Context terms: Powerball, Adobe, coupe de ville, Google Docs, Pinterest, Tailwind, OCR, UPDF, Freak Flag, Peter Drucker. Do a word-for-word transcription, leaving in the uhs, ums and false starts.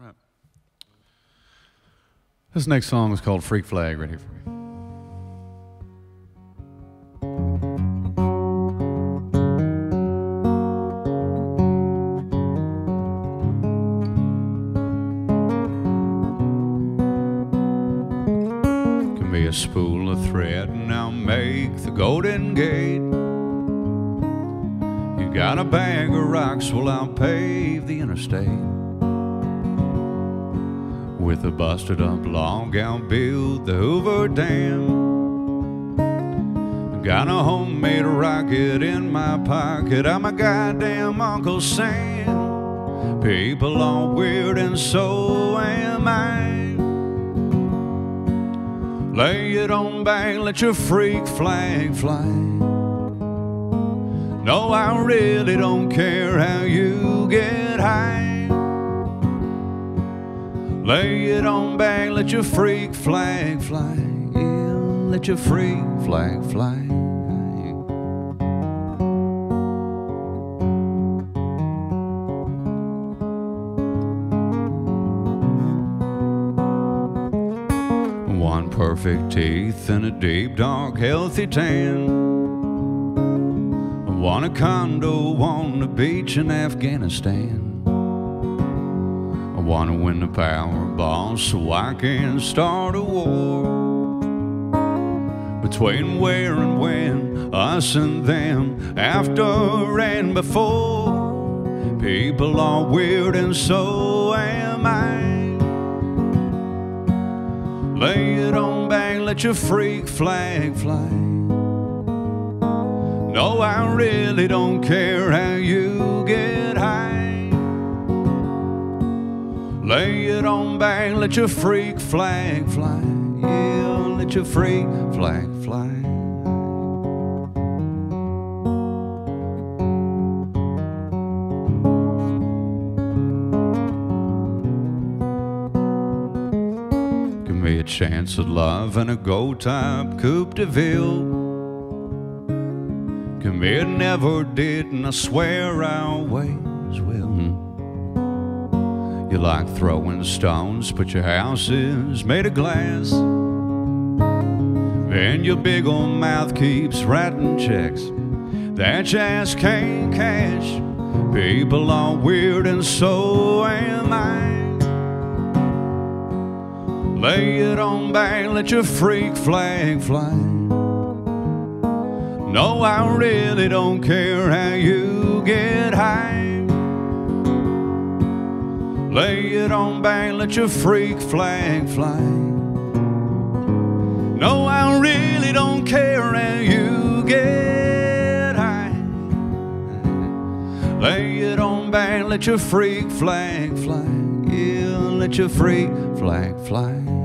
All right. This next song is called Freak Flag, right here for me. Give me a spool of thread and I'll make the Golden Gate. You got a bag of rocks, well I'll pave the interstate. With a busted up log I'll build the Hoover Dam. Got a homemade rocket in my pocket, I'm a goddamn Uncle Sam. People are weird and so am I. Lay it on back, let your freak flag fly. No, I really don't care how you get high. Lay it on back, let your freak flag fly. Yeah, let your freak flag fly. One perfect teeth and a deep, dark, healthy tan. Want a condo on the beach in Afghanistan. I want to win the Powerball so I can start a war between where and when, us and them, after and before. People are weird and so am I. Lay it on back, let your freak flag fly. No, I really don't care how you get high. Lay it on back, let your freak flag fly. Yeah, let your freak flag fly. A chance at love and a gold-top coupe de ville. Come here, never did, and I swear I always will. You like throwing stones, but your house is made of glass, and your big old mouth keeps writing checks that you just can't cash. People are weird and so am I. Lay it on back, let your freak flag fly. No, I really don't care how you get high. Lay it on back, let your freak flag fly. No, I really don't care how you get high. Lay it on back, let your freak flag fly. Yeah, let your freak flag fly.